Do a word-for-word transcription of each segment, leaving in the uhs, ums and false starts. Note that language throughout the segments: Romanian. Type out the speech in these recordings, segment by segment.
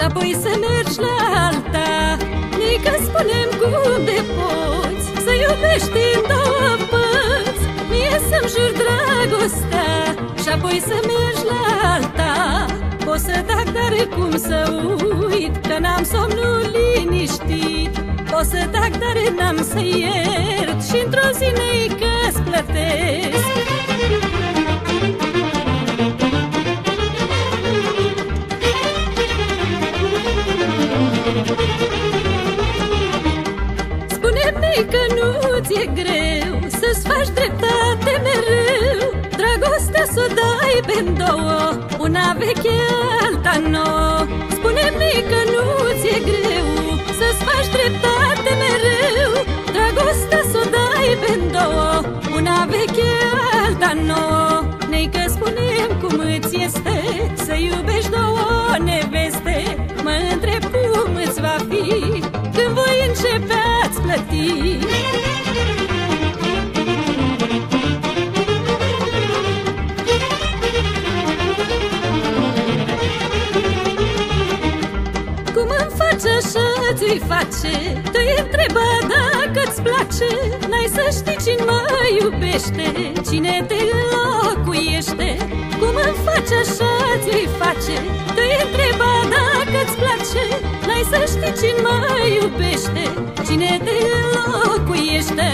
și apoi să mergi la alta. Noi că spunem cum de poți să iubești în două părți. Mie să-mi jur dragostea și apoi să mergi la alta. Pot să tac, dar cum să uit că n-am somnul liniștit. Pot să tac, dar n-am să iert și într-o zi ne-i că-ți plătesc. Spune-mi că nu-ți e greu să-ți faci dreptate mereu. Dragostea s-o dai pe-n două, una veche, alta nouă. Spune-mi că nu-ți e greu să-ți faci dreptate mereu. Dragostea s-o dai pe-n două, una veche, alta nouă. Ne-i că spunem cum îți este să iubești două neveste. Mă întreb cum îți va fi când voi începe a-ți plăti. Așa ți-i face, te-i întreba dacă-ți place. N-ai să știi cine mă iubește, cine te înlocuiește. Cum îmi faci așa ți-i face, te-i întreba dacă-ți place. N-ai să știi cine mă iubește, cine te înlocuiește.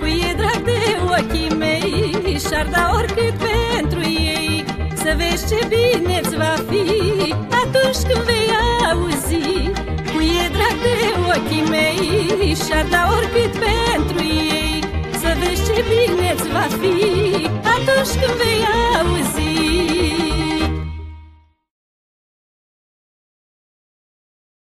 Cui e drag de ochii mei și-ar da oricât pentru ei. Să vezi ce bine-ți va fi atunci când vei auzi. Ochii mei și-ar da oricât pentru ei. Să vezi ce bine-ți va fi atunci când vei